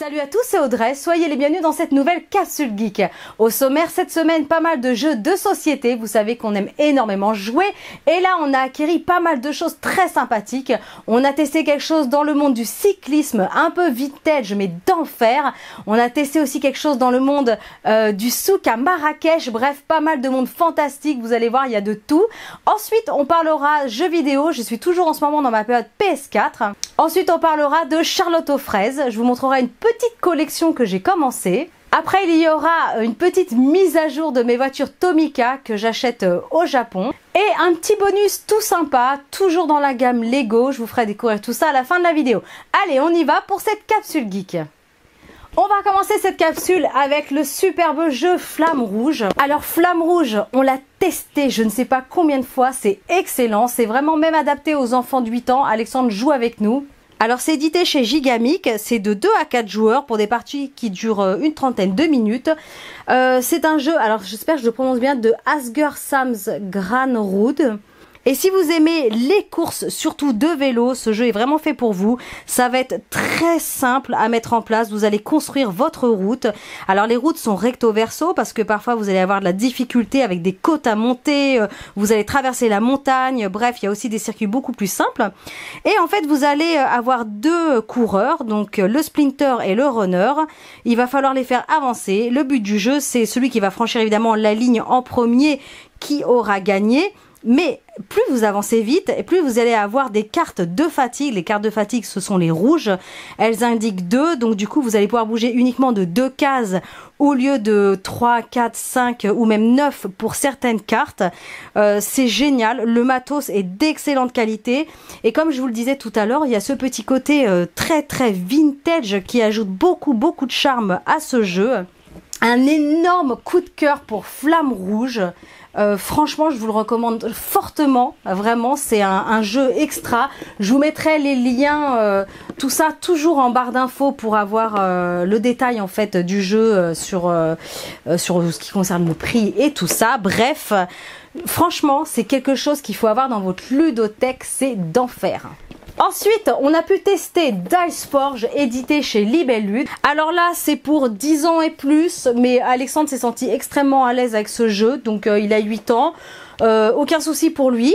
Salut à tous, c'est Audrey, soyez les bienvenus dans cette nouvelle Capsule Geek. Au sommaire cette semaine, pas mal de jeux de société, vous savez qu'on aime énormément jouer. Et là on a acquis pas mal de choses très sympathiques. On a testé quelque chose dans le monde du cyclisme, un peu vintage mais d'enfer. On a testé aussi quelque chose dans le monde du souk à Marrakech, bref pas mal de monde fantastique, vous allez voir il y a de tout. Ensuite on parlera jeux vidéo, je suis toujours en ce moment dans ma période PS4. Ensuite on parlera de Charlotte aux fraises, je vous montrerai une petite collection que j'ai commencée. Après il y aura une petite mise à jour de mes voitures Tomica que j'achète au Japon. Et un petit bonus tout sympa, toujours dans la gamme Lego, je vous ferai découvrir tout ça à la fin de la vidéo. Allez on y va pour cette capsule geek. On va commencer cette capsule avec le superbe jeu Flamme Rouge. Alors Flamme Rouge, on l'a testé je ne sais pas combien de fois, c'est excellent, c'est vraiment même adapté aux enfants de 8 ans, Alexandre joue avec nous. Alors c'est édité chez Gigamic, c'est de 2 à 4 joueurs pour des parties qui durent une trentaine de minutes. C'est un jeu, alors j'espère que je le prononce bien, de Asger Sams Granrud. Et si vous aimez les courses, surtout de vélo, ce jeu est vraiment fait pour vous. Ça va être très simple à mettre en place, vous allez construire votre route. Alors les routes sont recto verso parce que parfois vous allez avoir de la difficulté avec des côtes à monter, vous allez traverser la montagne, bref il y a aussi des circuits beaucoup plus simples. Et en fait vous allez avoir deux coureurs, donc le sprinter et le runner, il va falloir les faire avancer. Le but du jeu c'est celui qui va franchir évidemment la ligne en premier qui aura gagné. Mais plus vous avancez vite et plus vous allez avoir des cartes de fatigue. Les cartes de fatigue ce sont les rouges, elles indiquent 2, donc du coup vous allez pouvoir bouger uniquement de 2 cases au lieu de 3, 4, 5 ou même 9 pour certaines cartes. C'est génial, le matos est d'excellente qualité et comme je vous le disais tout à l'heure il y a ce petit côté très vintage qui ajoute beaucoup de charme à ce jeu. Un énorme coup de cœur pour Flamme Rouge. Franchement je vous le recommande fortement, vraiment c'est un jeu extra, je vous mettrai les liens tout ça toujours en barre d'infos pour avoir le détail en fait du jeu sur ce qui concerne le prix et tout ça, bref franchement c'est quelque chose qu'il faut avoir dans votre ludothèque, c'est d'enfer. Ensuite, on a pu tester Dice Forge, édité chez Libellud. Alors là, c'est pour 10 ans et plus, mais Alexandre s'est senti extrêmement à l'aise avec ce jeu, donc il a 8 ans, aucun souci pour lui.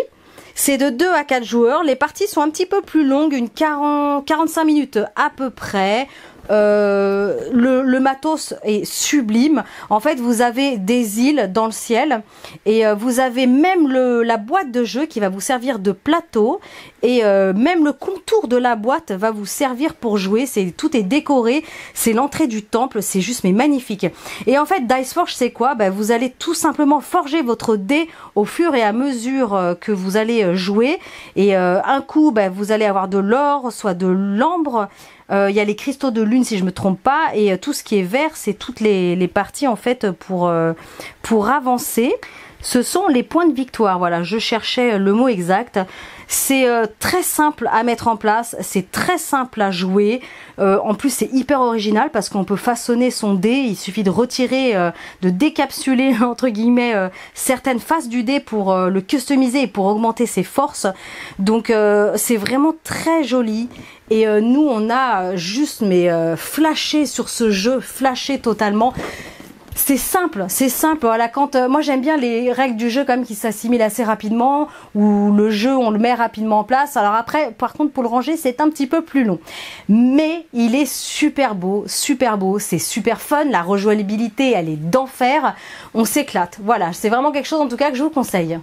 C'est de 2 à 4 joueurs, les parties sont un petit peu plus longues, une 45 minutes à peu près. Le matos est sublime. En fait vous avez des îles dans le ciel et vous avez même la boîte de jeu qui va vous servir de plateau et même le contour de la boîte va vous servir pour jouer. Tout est décoré, c'est l'entrée du temple, c'est juste mais magnifique. Et en fait Dice Forge c'est quoi? Ben, vous allez tout simplement forger votre dé au fur et à mesure que vous allez jouer et un coup ben, vous allez avoir de l'or, soit de l'ambre. Il y a les cristaux de lune si je me trompe pas et tout ce qui est vert c'est toutes les parties en fait pour avancer. Ce sont les points de victoire, voilà je cherchais le mot exact. C'est très simple à mettre en place, c'est très simple à jouer, en plus c'est hyper original parce qu'on peut façonner son dé, il suffit de retirer, de décapsuler entre guillemets certaines faces du dé pour le customiser et pour augmenter ses forces, donc c'est vraiment très joli et nous on a juste mais flashé sur ce jeu, flashé totalement. C'est simple, voilà, quand, moi j'aime bien les règles du jeu quand même qui s'assimilent assez rapidement, où le jeu on le met rapidement en place, alors après par contre pour le ranger c'est un petit peu plus long. Mais il est super beau, c'est super fun, la rejouabilité elle est d'enfer, on s'éclate, voilà, c'est vraiment quelque chose en tout cas que je vous conseille.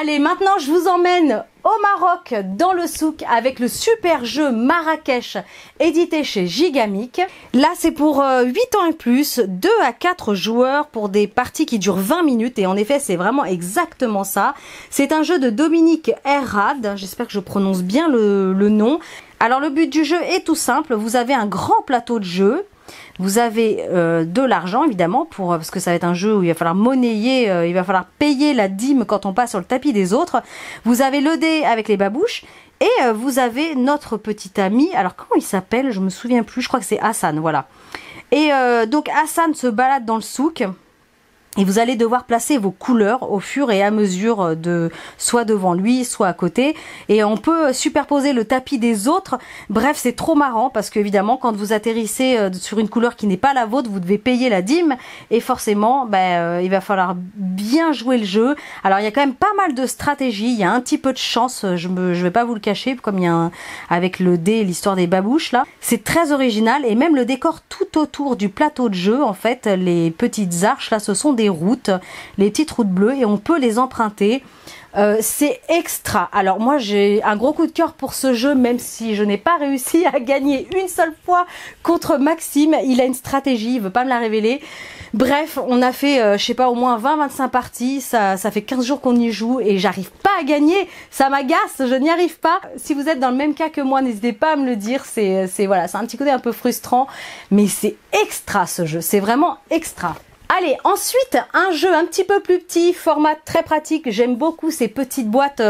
Allez, maintenant je vous emmène au Maroc, dans le souk, avec le super jeu Marrakech, édité chez Gigamic. Là, c'est pour 8 ans et plus, 2 à 4 joueurs pour des parties qui durent 20 minutes. Et en effet, c'est vraiment exactement ça. C'est un jeu de Dominique Errad, j'espère que je prononce bien le nom. Alors, le but du jeu est tout simple, vous avez un grand plateau de jeu. Vous avez de l'argent évidemment parce que ça va être un jeu où il va falloir monnayer, il va falloir payer la dîme quand on passe sur le tapis des autres. Vous avez le dé avec les babouches et vous avez notre petit ami, alors comment il s'appelle? Je me souviens plus, je crois que c'est Hassan, voilà. Et donc Hassan se balade dans le souk Et vous allez devoir placer vos couleurs au fur et à mesure, de soit devant lui, soit à côté. Et on peut superposer le tapis des autres. Bref, c'est trop marrant parce qu'évidemment, quand vous atterrissez sur une couleur qui n'est pas la vôtre, vous devez payer la dîme. Et forcément, il va falloir bien jouer le jeu. Alors, il y a quand même pas mal de stratégies. Il y a un petit peu de chance, je vais pas vous le cacher, comme il y a avec le dé, l'histoire des babouches, là. C'est très original. Et même le décor tout autour du plateau de jeu, en fait, les petites arches, là, ce sont des routes, les petites routes bleues, et on peut les emprunter. C'est extra. Alors moi j'ai un gros coup de cœur pour ce jeu, même si je n'ai pas réussi à gagner une seule fois contre Maxime. Il a une stratégie, il veut pas me la révéler. Bref, on a fait je sais pas, au moins 20-25 parties, ça fait 15 jours qu'on y joue et j'arrive pas à gagner, ça m'agace, je n'y arrive pas. Si vous êtes dans le même cas que moi, n'hésitez pas à me le dire, c'est voilà, c'est un petit côté un peu frustrant, mais c'est extra ce jeu, c'est vraiment extra. Allez, ensuite, un jeu un petit peu plus petit, format très pratique. J'aime beaucoup ces petites boîtes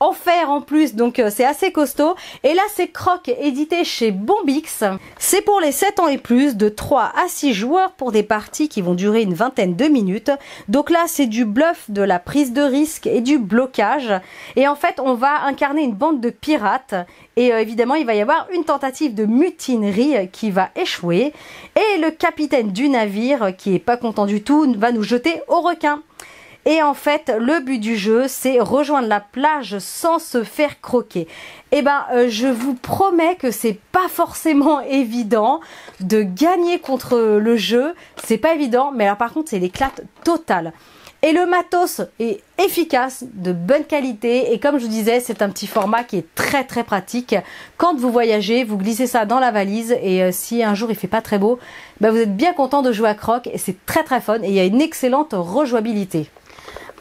en fer en plus, donc c'est assez costaud. Et là, c'est Croc, édité chez Bombyx. C'est pour les 7 ans et plus, de 3 à 6 joueurs pour des parties qui vont durer une vingtaine de minutes. Donc là, c'est du bluff, de la prise de risque et du blocage. Et en fait, on va incarner une bande de pirates. Et évidemment, il va y avoir une tentative de mutinerie qui va échouer. Et le capitaine du navire, qui est pas content du tout, va nous jeter au requin. Et en fait, le but du jeu, c'est rejoindre la plage sans se faire croquer. Et je vous promets que c'est pas forcément évident de gagner contre le jeu. C'est pas évident, mais là par contre, c'est l'éclate totale. Et le matos est efficace, de bonne qualité, et comme je vous disais, c'est un petit format qui est très très pratique. Quand vous voyagez, vous glissez ça dans la valise, et si un jour il fait pas très beau, vous êtes bien content de jouer à Croc, et c'est très très fun, et il y a une excellente rejouabilité.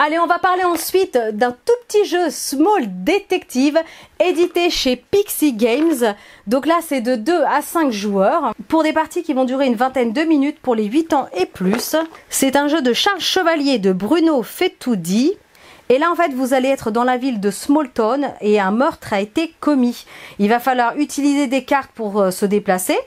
Allez, on va parler ensuite d'un tout petit jeu, Small Detective, édité chez Pixie Games. Donc là, c'est de 2 à 5 joueurs, pour des parties qui vont durer une vingtaine de minutes pour les 8 ans et plus. C'est un jeu de Charles Chevalier, de Bruno Fettoudi. Et là, en fait, vous allez être dans la ville de Smalltown et un meurtre a été commis. Il va falloir utiliser des cartes pour se déplacer.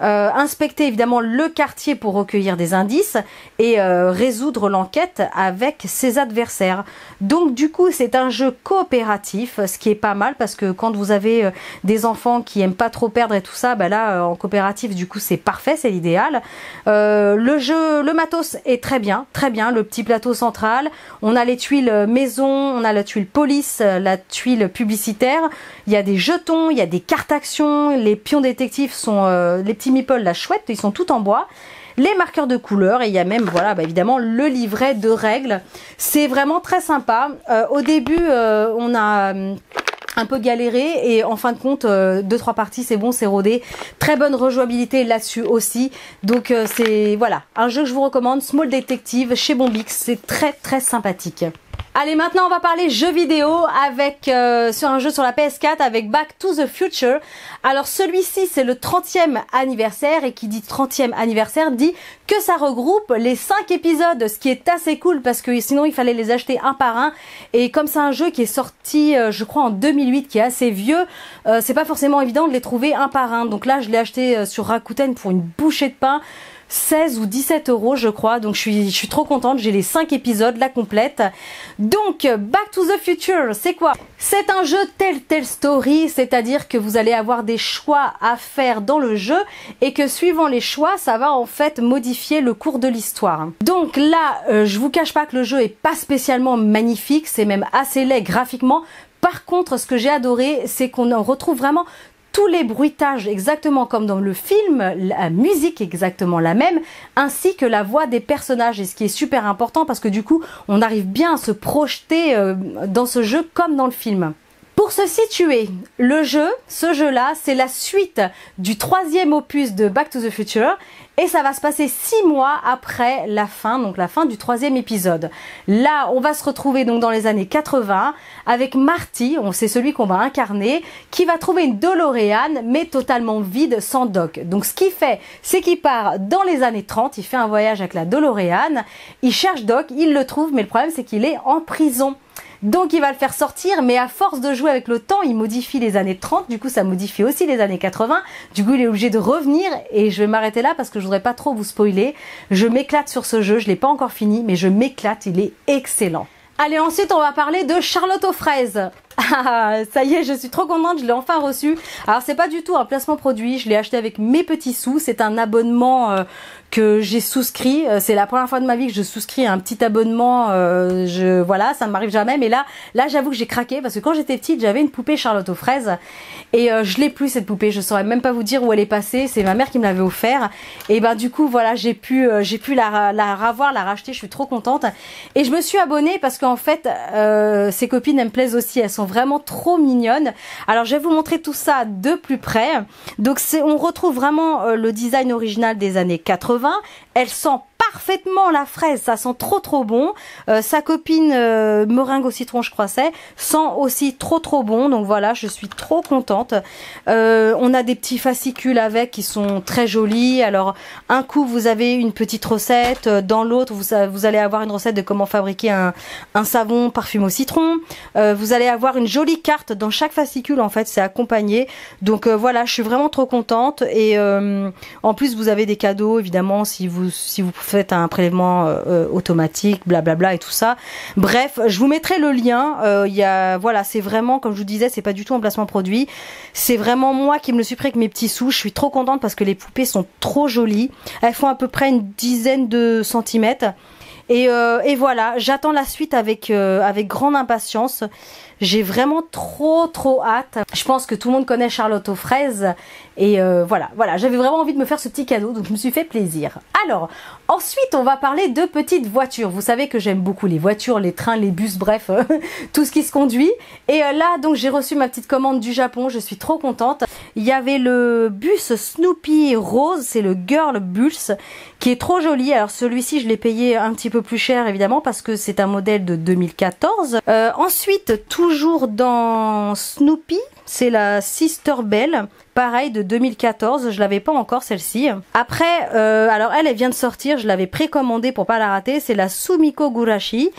Inspecter évidemment le quartier pour recueillir des indices et résoudre l'enquête avec ses adversaires. Donc du coup, c'est un jeu coopératif, ce qui est pas mal parce que quand vous avez des enfants qui aiment pas trop perdre et tout ça, là en coopératif du coup c'est parfait, c'est l'idéal. Le matos est très bien, le petit plateau central, on a les tuiles maison, on a la tuile police, la tuile publicitaire, il y a des jetons, il y a des cartes actions, les pions détectives sont les petits meeples, la chouette, ils sont tout en bois, les marqueurs de couleurs, et il y a même évidemment le livret de règles. C'est vraiment très sympa. Au début on a un peu galéré et en fin de compte 2-3 parties c'est bon, c'est rodé. Très bonne rejouabilité là-dessus aussi, donc c'est un jeu que je vous recommande, Small Detective chez Bombyx, c'est très très sympathique. Allez, maintenant on va parler jeux vidéo avec sur un jeu sur la PS4 avec Back to the Future. Alors celui-ci, c'est le 30e anniversaire, et qui dit 30e anniversaire dit que ça regroupe les 5 épisodes, ce qui est assez cool parce que sinon il fallait les acheter un par un, et comme c'est un jeu qui est sorti je crois en 2008, qui est assez vieux, c'est pas forcément évident de les trouver un par un. Donc là, je l'ai acheté sur Rakuten pour une bouchée de pain, 16 ou 17 euros je crois, donc je suis trop contente, j'ai les 5 épisodes, la complète. Donc Back to the Future, c'est quoi? C'est un jeu Telltale Story, c'est-à-dire que vous allez avoir des choix à faire dans le jeu et que suivant les choix, ça va en fait modifier le cours de l'histoire. Donc là, je vous cache pas que le jeu est pas spécialement magnifique, c'est même assez laid graphiquement. Par contre, ce que j'ai adoré, c'est qu'on en retrouve vraiment tous les bruitages exactement comme dans le film, la musique exactement la même, ainsi que la voix des personnages, et ce qui est super important parce que du coup on arrive bien à se projeter dans ce jeu comme dans le film. Pour se situer, ce jeu-là, c'est la suite du 3e opus de Back to the Future, et ça va se passer 6 mois après la fin, donc la fin du 3e épisode. Là, on va se retrouver donc dans les années 80 avec Marty, c'est celui qu'on va incarner, qui va trouver une DeLorean mais totalement vide, sans Doc. Donc ce qu'il fait, c'est qu'il part dans les années 30, il fait un voyage avec la DeLorean, il cherche Doc, il le trouve, mais le problème c'est qu'il est en prison. Donc il va le faire sortir, mais à force de jouer avec le temps, il modifie les années 30, du coup ça modifie aussi les années 80, du coup il est obligé de revenir, et je vais m'arrêter là parce que je voudrais pas trop vous spoiler. Je m'éclate sur ce jeu, je l'ai pas encore fini, mais je m'éclate, il est excellent. Allez, ensuite on va parler de Charlotte aux fraises. Ah, ça y est, je suis trop contente, je l'ai enfin reçu. Alors c'est pas du tout un placement produit, je l'ai acheté avec mes petits sous, c'est un abonnement que j'ai souscrit. C'est la première fois de ma vie que je souscris à un petit abonnement, voilà, ça ne m'arrive jamais, mais là j'avoue que j'ai craqué, parce que quand j'étais petite, j'avais une poupée Charlotte aux fraises, et je l'ai plus cette poupée, je saurais même pas vous dire où elle est passée, c'est ma mère qui me l'avait offert, et ben du coup voilà, j'ai pu la racheter, je suis trop contente, et je me suis abonnée parce qu'en fait, ces copines elles me plaisent aussi, elles sont vraiment trop mignonnes. Alors je vais vous montrer tout ça de plus près. Donc on retrouve vraiment le design original des années 80. Elle sent parfaitement la fraise, ça sent trop bon. Sa copine Meringue au citron, je crois c'est, sent aussi trop bon. Donc voilà, je suis trop contente. On a des petits fascicules avec qui sont très jolis. Alors un coup vous avez une petite recette, dans l'autre vous allez avoir une recette de comment fabriquer un savon parfumé au citron. Vous allez avoir une jolie carte dans chaque fascicule, en fait c'est accompagné. Donc voilà, je suis vraiment trop contente, et en plus vous avez des cadeaux évidemment si vous faites un prélèvement automatique, blablabla et tout ça. Bref, je vous mettrai le lien. Voilà, c'est vraiment, comme je vous disais, c'est pas du tout un placement produit. C'est vraiment moi qui me le suis pris avec mes petits sous. Je suis trop contente parce que les poupées sont trop jolies. Elles font à peu près une dizaine de centimètres. Et voilà, j'attends la suite avec grande impatience. J'ai vraiment trop hâte. Je pense que tout le monde connaît Charlotte aux fraises. Et voilà, j'avais vraiment envie de me faire ce petit cadeau, donc je me suis fait plaisir. Alors, ensuite, on va parler de petites voitures. Vous savez que j'aime beaucoup les voitures, les trains, les bus, bref, tout ce qui se conduit. Et là, donc, j'ai reçu ma petite commande du Japon, je suis trop contente. Il y avait le bus Snoopy Rose, c'est le Girl Bus, qui est trop joli. Alors, celui-ci, je l'ai payé un petit peu plus cher, évidemment, parce que c'est un modèle de 2014. Ensuite, toujours dans Snoopy, c'est la Sister Belle, pareil de 2014, je l'avais pas encore celle-ci. Après, alors elle vient de sortir, je l'avais précommandée pour pas la rater, c'est la Sumiko Gurashi,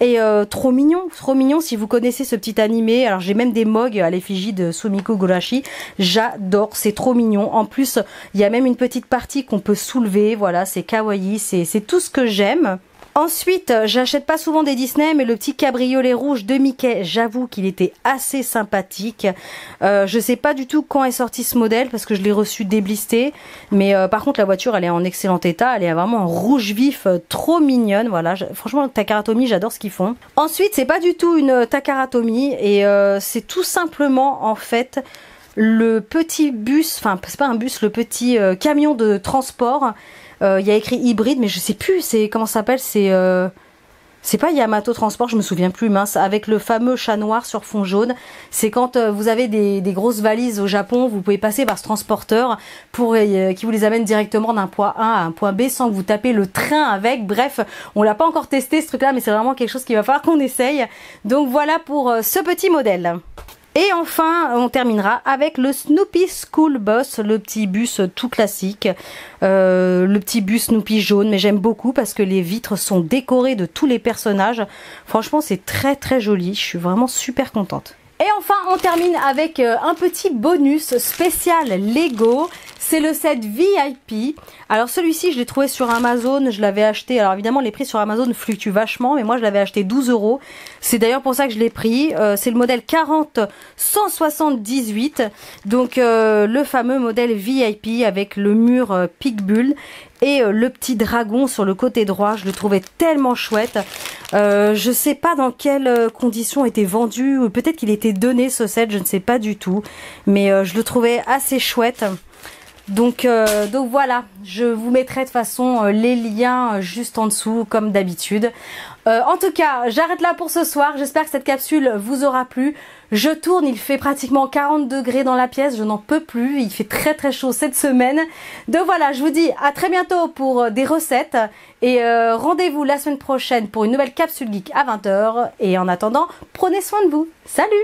et trop mignon, si vous connaissez ce petit animé, alors j'ai même des mugs à l'effigie de Sumiko Gurashi, j'adore, c'est trop mignon, en plus il y a même une petite partie qu'on peut soulever, voilà, c'est kawaii, c'est tout ce que j'aime. Ensuite, j'achète pas souvent des Disney, mais le petit cabriolet rouge de Mickey, j'avoue qu'il était assez sympathique. Je sais pas du tout quand est sorti ce modèle, parce que je l'ai reçu déblisté. Mais par contre, la voiture, elle est en excellent état. Elle est vraiment en rouge vif, trop mignonne. Voilà, franchement, Takara Tomy, j'adore ce qu'ils font. Ensuite, c'est pas du tout une Takara Tomy, et c'est tout simplement, en fait, le petit bus, enfin, c'est pas un bus, le petit camion de transport. Il y a écrit hybride, mais je sais plus, c'est comment ça s'appelle, c'est pas Yamato Transport, je me souviens plus, mince, avec le fameux chat noir sur fond jaune. C'est quand vous avez des grosses valises au Japon, vous pouvez passer par ce transporteur pour qui vous les amène directement d'un point A à un point B sans que vous tapez le train avec. Bref, on l'a pas encore testé ce truc-là, mais c'est vraiment quelque chose qu'il va falloir qu'on essaye. Donc voilà pour ce petit modèle. Et enfin, on terminera avec le Snoopy School Bus, le petit bus tout classique, le petit bus Snoopy jaune, mais j'aime beaucoup parce que les vitres sont décorées de tous les personnages. Franchement, c'est très joli, je suis vraiment super contente. Et enfin, on termine avec un petit bonus spécial Lego. C'est le set VIP. Alors celui-ci, je l'ai trouvé sur Amazon, je l'avais acheté. Alors évidemment, les prix sur Amazon fluctuent vachement, mais moi je l'avais acheté 12 €. C'est d'ailleurs pour ça que je l'ai pris. C'est le modèle 40-178. Donc le fameux modèle VIP avec le mur Pitbull. Et le petit dragon sur le côté droit, je le trouvais tellement chouette. Je sais pas dans quelles conditions était vendu, ou peut-être qu'il était donné ce set, je ne sais pas du tout. Mais je le trouvais assez chouette. Donc voilà, je vous mettrai de toute façon les liens juste en dessous comme d'habitude. En tout cas, j'arrête là pour ce soir, j'espère que cette capsule vous aura plu. Je tourne, il fait pratiquement 40 degrés dans la pièce, je n'en peux plus, il fait très chaud cette semaine. Donc voilà, je vous dis à très bientôt pour des recettes, et rendez-vous la semaine prochaine pour une nouvelle capsule geek à 20 h. Et en attendant, prenez soin de vous, salut!